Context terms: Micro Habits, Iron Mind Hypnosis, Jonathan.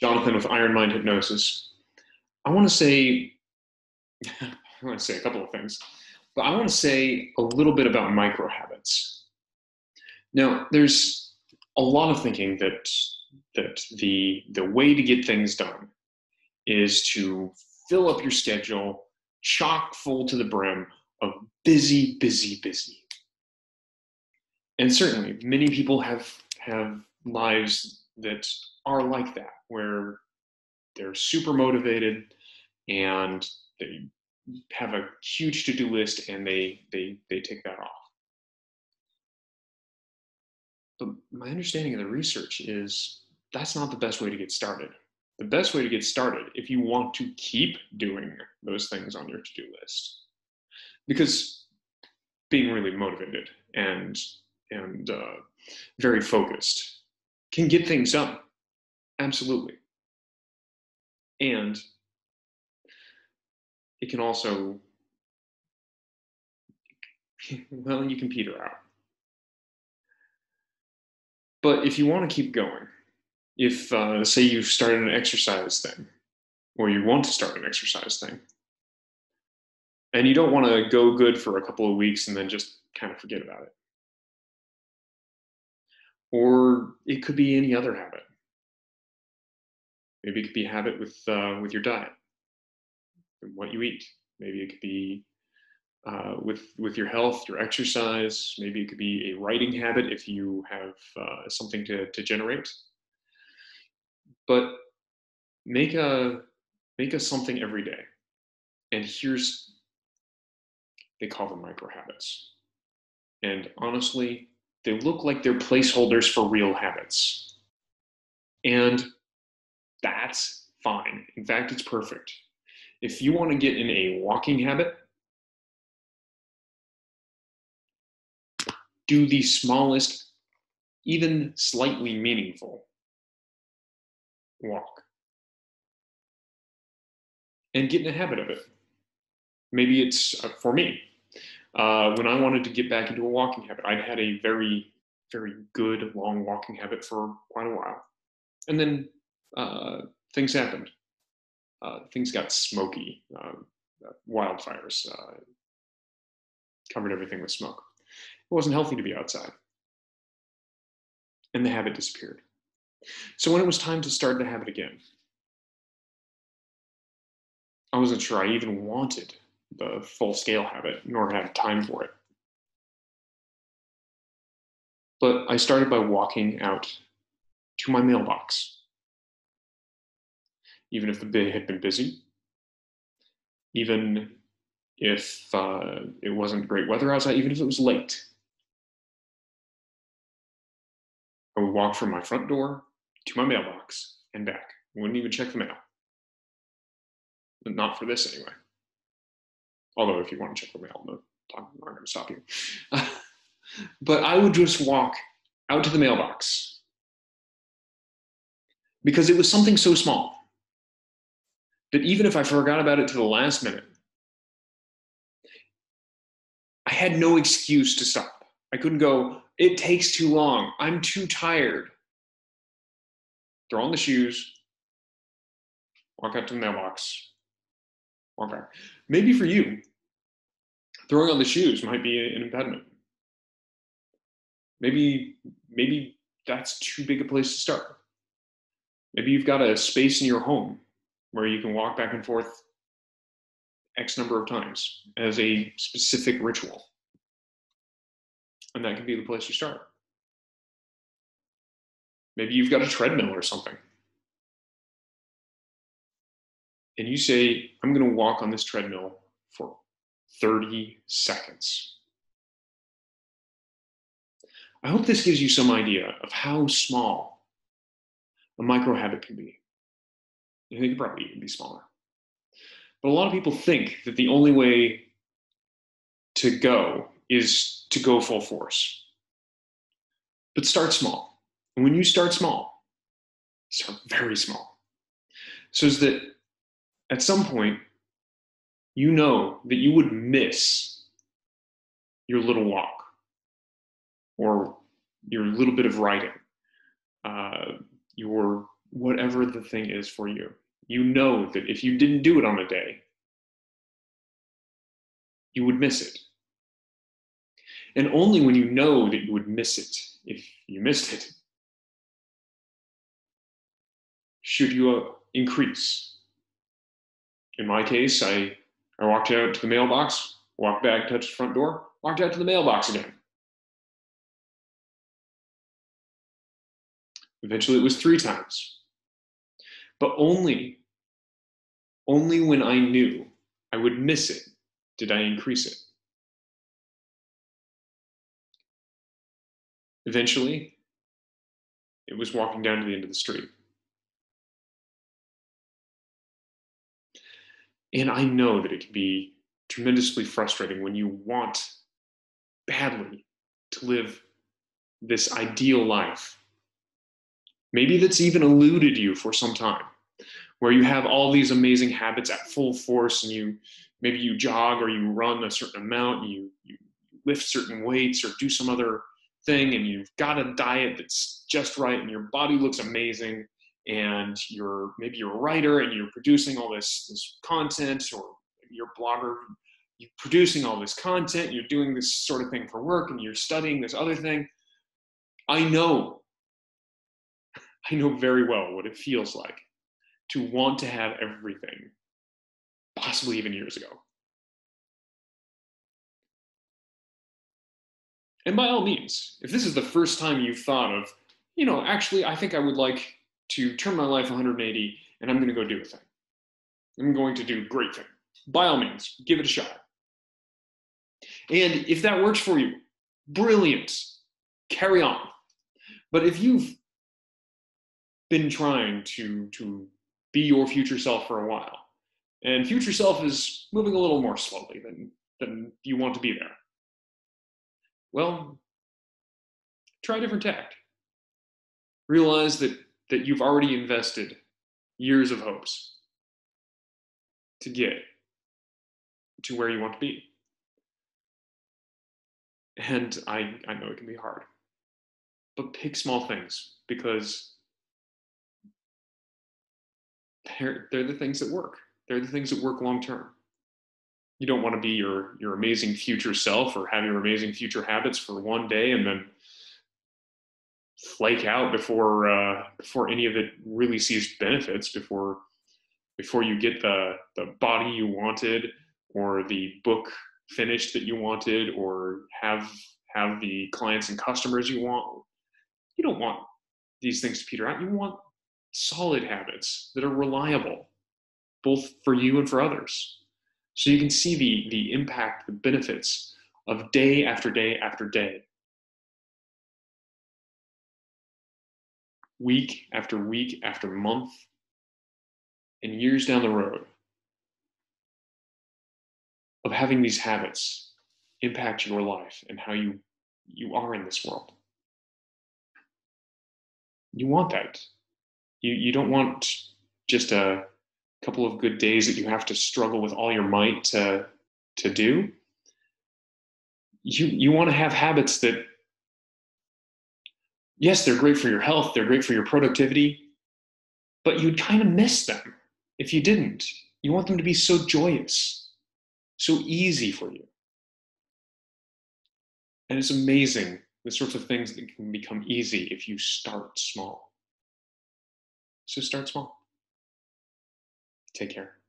Jonathan with Iron Mind Hypnosis. I want to say a couple of things, but I want to say a little bit about micro habits. Now, there's a lot of thinking that the way to get things done is to fill up your schedule chock full to the brim of busy, busy, busy. And certainly many people have lives that are like that, where they're super motivated and they have a huge to-do list and they take that off. But my understanding of the research is that's not the best way to get started. The best way to get started, if you want to keep doing those things on your to-do list, because being really motivated and very focused can get things done, absolutely. And it can also, well, you can peter out. But if you want to keep going, if say you've started an exercise thing, or you want to start an exercise thing, and you don't want to go good for a couple of weeks and then just kind of forget about it. Or it could be any other habit. Maybe it could be a habit with your diet and what you eat. Maybe it could be with your health, your exercise. Maybe it could be a writing habit if you have something to generate. But make a something every day. And here's, they call them micro habits. And honestly, they look like they're placeholders for real habits. And that's fine. In fact, it's perfect. If you want to get in a walking habit, do the smallest, even slightly meaningful walk. And get in the habit of it. Maybe it's, for me, when I wanted to get back into a walking habit, I'd had a very, very good long walking habit for quite a while. And then things happened. Things got smoky, wildfires covered everything with smoke. It wasn't healthy to be outside. And the habit disappeared. So when it was time to start the habit again, I wasn't sure I even wanted the full-scale habit, nor had time for it. But I started by walking out to my mailbox. Even if the day had been busy, even if it wasn't great weather outside, even if it was late. I would walk from my front door to my mailbox and back. I wouldn't even check the mail. But not for this anyway. Although if you want to check the mail, I'm not going to stop you. But I would just walk out to the mailbox because it was something so small that even if I forgot about it to the last minute, I had no excuse to stop. I couldn't go, it takes too long. I'm too tired. Throw on the shoes. Walk out to the mailbox. Walk out. Maybe for you, throwing on the shoes might be an impediment. Maybe that's too big a place to start. Maybe you've got a space in your home where you can walk back and forth X number of times as a specific ritual. And that can be the place you start. Maybe you've got a treadmill or something. And you say, I'm going to walk on this treadmill for 30 seconds. I hope this gives you some idea of how small a micro habit can be. I think it probably can be smaller. But a lot of people think that the only way to go is to go full force. But start small. And when you start very small. So is that at some point, you know that you would miss your little walk or your little bit of writing, your whatever the thing is for you. You know that if you didn't do it on a day, you would miss it. And only when you know that you would miss it, if you missed it, should you increase. In my case, I walked out to the mailbox, walked back, touched the front door, walked out to the mailbox again. Eventually it was 3 times. But only when I knew I would miss it did I increase it. Eventually, it was walking down to the end of the street. And I know that it can be tremendously frustrating when you want badly to live this ideal life. Maybe that's even eluded you for some time, where you have all these amazing habits at full force, and maybe you jog or you run a certain amount, and you lift certain weights or do some other thing, and you've got a diet that's just right, and your body looks amazing, and maybe you're a writer, and you're producing all this content, or maybe you're a blogger, you're producing all this content, you're doing this sort of thing for work, and you're studying this other thing. I know very well what it feels like to want to have everything, possibly even years ago. And by all means, if this is the first time you've thought of, actually, I think I would like to turn my life 180, and I'm going to go do a thing. I'm going to do a great thing. By all means, give it a shot. And if that works for you, brilliant. Carry on. But if you've been trying to be your future self for a while, and future self is moving a little more slowly than you want to be there, well, try a different tact. Realize that you've already invested years of hopes to get to where you want to be. And I know it can be hard, but pick small things, because they're the things that work. They're the things that work long term. You don't want to be your amazing future self or have your amazing future habits for one day and then flake out before any of it really sees benefits, before you get the body you wanted, or the book finished that you wanted, or have the clients and customers you want. You don't want these things to peter out. You want solid habits that are reliable, both for you and for others. So you can see the impact, the benefits of day after day after day, week after week after month, and years down the road, of having these habits impact your life and how you are in this world. You want that. You don't want just a couple of good days that you have to struggle with all your might to do. You want to have habits that, yes, they're great for your health, they're great for your productivity, but you'd kind of miss them if you didn't. You want them to be so joyous, so easy for you. And it's amazing the sorts of things that can become easy if you start small. So start small. Take care.